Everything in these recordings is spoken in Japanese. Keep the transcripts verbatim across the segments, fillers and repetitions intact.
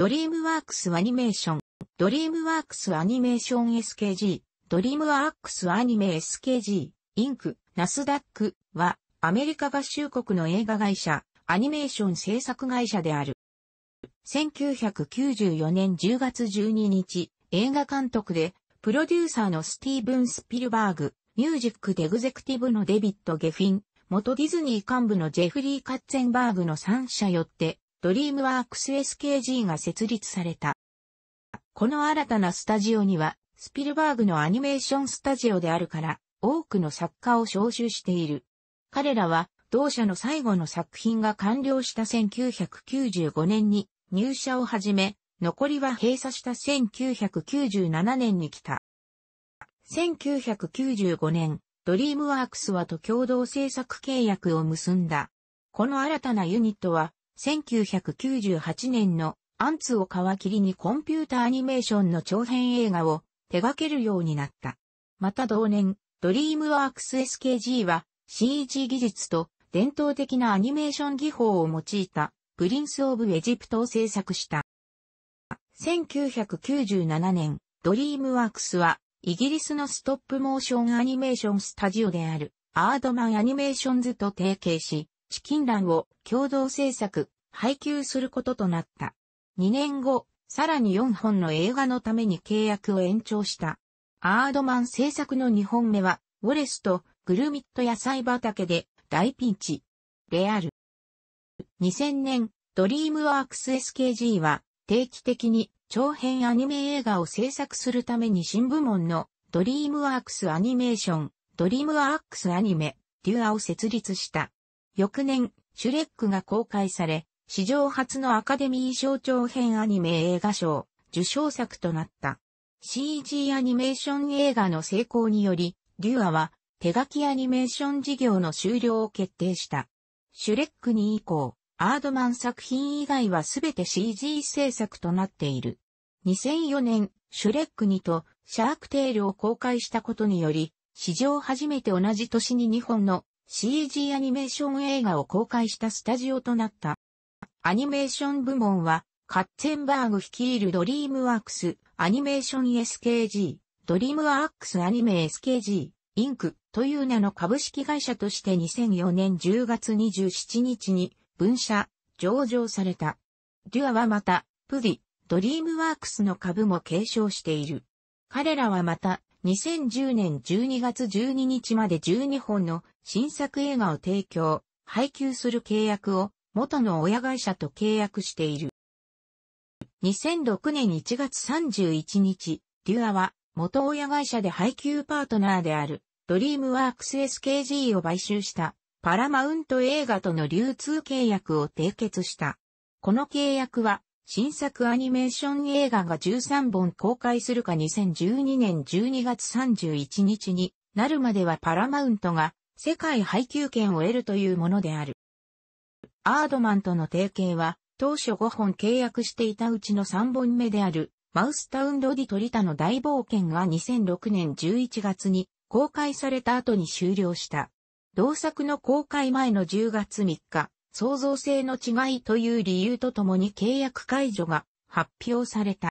ドリームワークスアニメーション、ドリームワークスアニメーション エスケージー、ドリームワークスアニメ エスケージー、インク、ナスダックはアメリカ合衆国の映画会社、アニメーション制作会社である。せんきゅうひゃくきゅうじゅうよねんじゅうがつじゅうににち、映画監督で、プロデューサーのスティーブン・スピルバーグ、ミュージック・デグゼクティブのデビッド・ゲフィン、元ディズニー幹部のジェフリー・カッツェンバーグのさん社よって、ドリームワークス エスケージー が設立された。この新たなスタジオには、スピルバーグのアニメーションスタジオであるから、多くの作家を招集している。彼らは、同社の最後の作品が完了したせんきゅうひゃくきゅうじゅうごねんに入社を始め、残りは閉鎖したせんきゅうひゃくきゅうじゅうななねんに来た。せんきゅうひゃくきゅうじゅうごねん、ドリームワークスはと共同制作契約を結んだ。この新たなユニットは、せんきゅうひゃくきゅうじゅうはちねんのアンツを皮切りにコンピュータアニメーションの長編映画を手掛けるようになった。また同年、ドリームワークス エスケージー は シージー 技術と伝統的なアニメーション技法を用いたプリンス・オブ・エジプトを制作した。せんきゅうひゃくきゅうじゅうななねん、ドリームワークスはイギリスのストップモーションアニメーションスタジオであるアードマンアニメーションズと提携し、チキンランを共同制作、配給することとなった。にねんご、さらによんほんの映画のために契約を延長した。アードマン制作のにほんめは、ウォレスとグルミット野菜畑で大ピンチである。にせんねん、ドリームワークス エスケージー は定期的に長編アニメ映画を制作するために新部門のドリームワークスアニメーション、ドリームワークスアニメ、デュアを設立した。翌年、シュレックが公開され、史上初のアカデミー賞長編アニメ映画賞、受賞作となった。シージー アニメーション映画の成功により、デュアは手書きアニメーション事業の終了を決定した。シュレックに以降、アードマン作品以外はすべて シージー 制作となっている。にせんよねん、シュレックにとシャークテールを公開したことにより、史上初めて同じ年ににほんのシージー アニメーション映画を公開したスタジオとなった。アニメーション部門は、カッツェンバーグ率いるドリームワークス、アニメーション エスケージー、ドリームワークスアニメ エスケージー、インクという名の株式会社としてにせんよねんじゅうがつにじゅうしちにちに分社、上場された。デュアはまた、プディ、ドリームワークスの株も継承している。彼らはまた、にせんじゅうねんじゅうにがつじゅうににちまでじゅうにほんの新作映画を提供、配給する契約を元の親会社と契約している。にせんろくねんいちがつさんじゅういちにち、デュアは元親会社で配給パートナーであるドリームワークス エスケージー を買収したパラマウント映画との流通契約を締結した。この契約は新作アニメーション映画がじゅうさんぼん公開するかにせんじゅうにねんじゅうにがつさんじゅういちにちになるまではパラマウントが世界配給権を得るというものである。アードマンとの提携は当初ごほん契約していたうちのさんぼんめであるマウスタウンロディトリタの大冒険がにせんろくねんじゅういちがつに公開された後に終了した。同作の公開前のじゅうがつみっか、創造性の違いという理由とともに契約解除が発表された。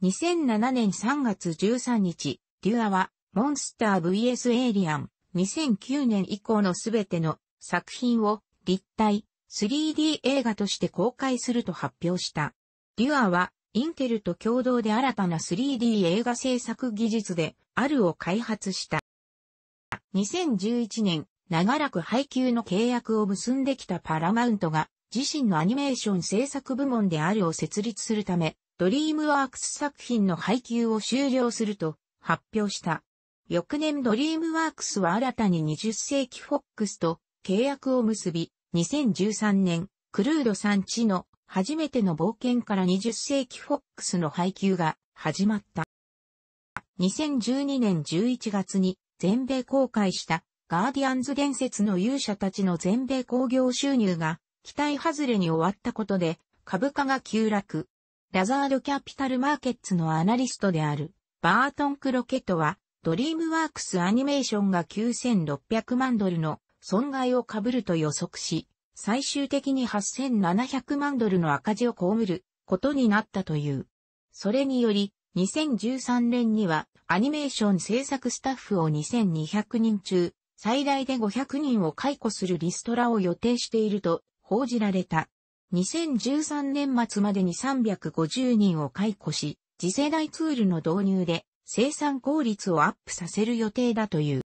にせんななねんさんがつじゅうさんにち、デュアはモンスター ブイエス エイリアン、にせんきゅうねん以降のすべての作品を立体、スリーディー 映画として公開すると発表した。デュアは、インテルと共同で新たな スリーディー 映画制作技術で、あるを開発した。にせんじゅういちねん、長らく配給の契約を結んできたパラマウントが、自身のアニメーション制作部門であるを設立するため、ドリームワークス作品の配給を終了すると発表した。翌年ドリームワークスは新たににじゅっせいきフォックスと契約を結び、にせんじゅうさんねん、クルードさん地の初めての冒険からにじゅっせいきフォックスの配給が始まった。にせんじゅうにねんじゅういちがつに全米公開したガーディアンズ伝説の勇者たちの全米興行収入が期待外れに終わったことで株価が急落。ラザードキャピタルマーケッツのアナリストであるバートン・クロケットはドリームワークスアニメーションがきゅうせんろっぴゃくまんドルの損害を被ると予測し、最終的にはっせんななひゃくまんドルの赤字を被ることになったという。それにより、にせんじゅうさんねんにはアニメーション制作スタッフをにせんにひゃくにん中、最大でごひゃくにんを解雇するリストラを予定していると報じられた。にせんじゅうさんねん末までにさんびゃくごじゅうにんを解雇し、次世代ツールの導入で生産効率をアップさせる予定だという。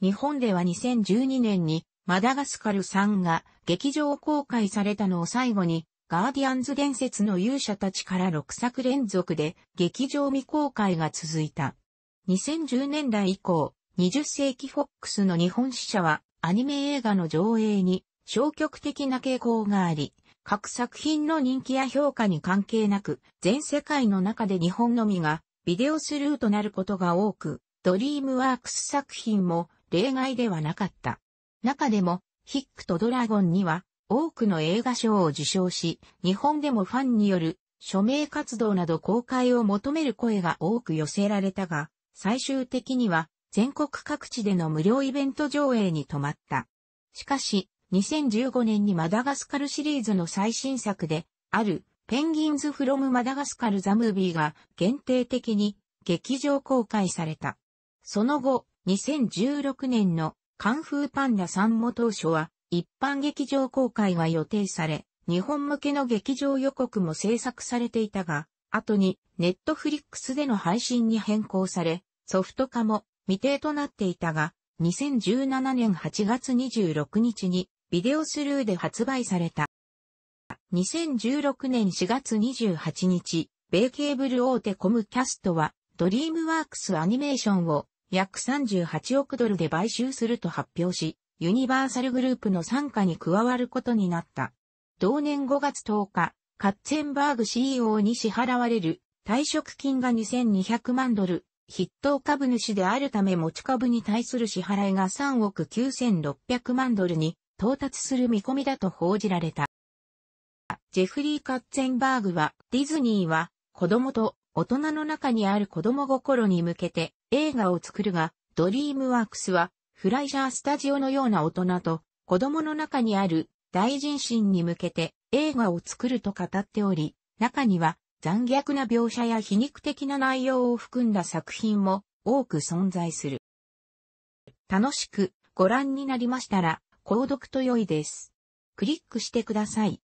日本ではにせんじゅうにねんにマダガスカルさんが劇場公開されたのを最後に、ガーディアンズ伝説の勇者たちからろくさく連続で劇場未公開が続いた。にせんじゅうねんだい以降、にじゅっせいきフォックスの日本支社はアニメ映画の上映に消極的な傾向があり、各作品の人気や評価に関係なく、全世界の中で日本のみがビデオスルーとなることが多く、ドリームワークス作品も例外ではなかった。中でも、ヒックとドラゴンには、多くの映画賞を受賞し、日本でもファンによる署名活動など公開を求める声が多く寄せられたが、最終的には全国各地での無料イベント上映に止まった。しかし、にせんじゅうごねんにマダガスカルシリーズの最新作であるペンギンズ・フロム・マダガスカル・ザ・ムービーが限定的に劇場公開された。その後、にせんじゅうろくねんのカンフーパンダさんも当初は、一般劇場公開が予定され、日本向けの劇場予告も制作されていたが、後にネットフリックスでの配信に変更され、ソフト化も未定となっていたが、にせんじゅうななねんはちがつにじゅうろくにちにビデオスルーで発売された。にせんじゅうろくねんしがつにじゅうはちにち、米ケーブル大手コムキャストは、ドリームワークスアニメーションを約さんじゅうはちおくドルで買収すると発表し、ユニバーサルグループの傘下に加わることになった。同年ごがつとおか、カッツェンバーグ シーイーオー に支払われる退職金がにせんにひゃくまんドル、筆頭株主であるため持ち株に対する支払いがさんおくきゅうせんろっぴゃくまんドルに到達する見込みだと報じられた。ジェフリー・カッツェンバーグは、ディズニーは子供と大人の中にある子供心に向けて映画を作るが、ドリームワークスは、フライジャースタジオのような大人と子供の中にある大人心に向けて映画を作ると語っており、中には残虐な描写や皮肉的な内容を含んだ作品も多く存在する。楽しくご覧になりましたら購読と良いです。クリックしてください。